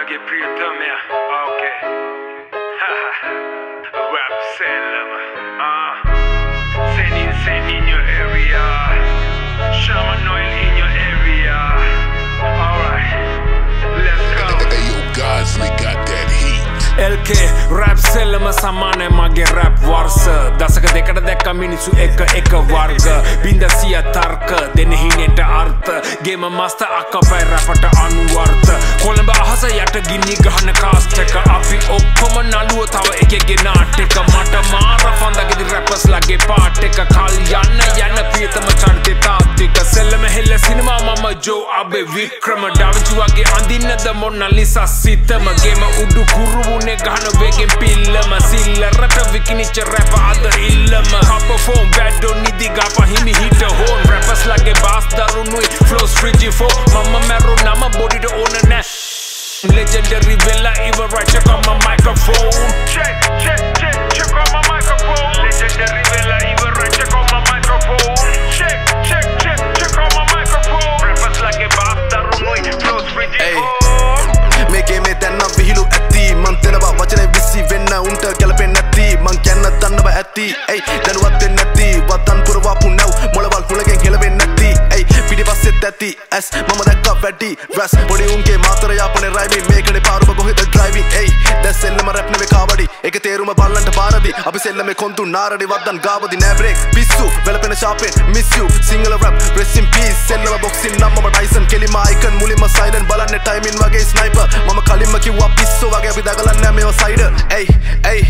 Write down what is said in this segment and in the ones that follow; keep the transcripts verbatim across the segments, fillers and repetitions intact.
Big Doggy prie ta mère. Ok. Rap Salem. Ah. Zany Inzane in your area. Schama Noel in your area. Alright. Let's go. Hey, yo, Godsley got that heat. L K Rap Salem samane mage rap wars. Dasaka dekata dakka minisu eka eka warga. Bindasiya tarka den hineta artha. Game master akapai rapata anuwartha. Kolamba ahasa yata ginni gahana cast එක අපි ඔක්කොම නළුව තව එකෙක්ගේ නාටක මට මාර ෆන්දගෙදි rappers ලගේ part එක කල් යන්න යන ප්‍රියතම චරිතේ තාත්වික සෙල්ලම හෙල්ල සිනමා මම ජෝ අබේ වික්‍රම ඩාවින්චි වගේ අඳින්නද මොනාලිසා සිතම ගේම උඩු කුරුවුනේ ගහන වේගෙන් පිල්ලම සිල්ලරට විකිනිච්ච රැප අද ඉල්ලම කප ෆෝම් බැඩෝ නිදි ගාප හිමි හිට හෝන් රැපර්ස් ලගේ බාස් දරුණුයි ෆ්ලෝස් ෆ්‍රිජිෆෝ මම මැරු නම බොඩිට ඕන නැ legendary villa even right check on my microphone check check check check on my microphone legendary villa even right check on my microphone check check check check on my microphone rappers like a bastard runoy flows free oh make me then na vihilu athi man tenawa wachane vissi wenna unta galapen nathi man kiyanna dannawa athi ei danuwat den nathi watan purwa punaw molawal mulegen helawen nathi ei pidipasse tathi as mama dakka vadi ras body unge matara yapane rhyming mekane paruma koheda driving ei das sellama rap neve kawadi eka theruma ballanta paradi api sellame kontu naradi waddan gawadi na break pissu velapena sharpen miss you single rap rest in peace sellama boxing namma Tyson kelima icon mulima silent balanne timing wage sniper mama kalimma kiwwa pissu wage api dagalanna mewa side ei ei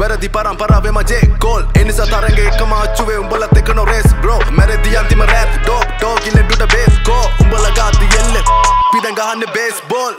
weradi parampara wema je goal enisa taranga ekama achuwe umbala tekano race bro mere di antima rap dope dog in the base go umbala gaadi elle pidan gahanne baseball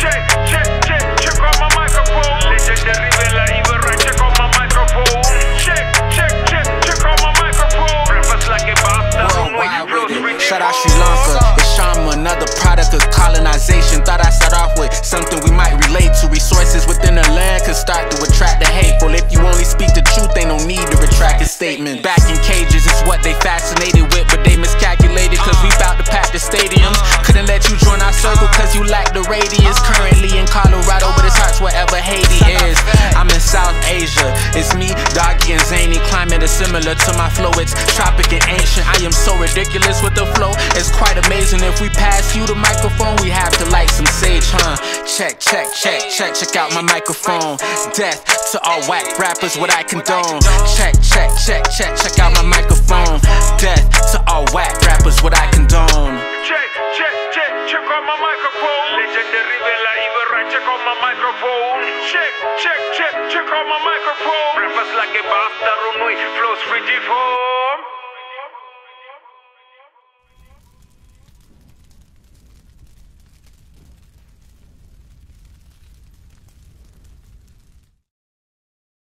check check check check on my microphone legendary villa even right check on my microphone check check check check on my microphone rappers like a bastard wow, shout out Sri Lanka it's Schama another product of colonization thought I start off with something we might relate to resources within the land could start to attract the hateful if you only speak the truth they no need to retract a statement back in cages is what they fascinated with but they miscalculated cause we bout to pack the stadiums couldn't let you join our circle cause you lack the radius currently in Colorado but it's hot wherever Haiti is I'm in South Asia it's me Doggy and Zany climate is similar to my flow it's tropic and ancient I am so ridiculous with the flow it's quite amazing if we pass you the microphone we have to light some sage huh check check check check check out my microphone death to all whack rappers what I condone check check check check check out my microphone death to all whack rappers what I condone check check check check on my microphone legendary villa even right check on my microphone check check check check on my microphone rappers like a bastard runoy flows free default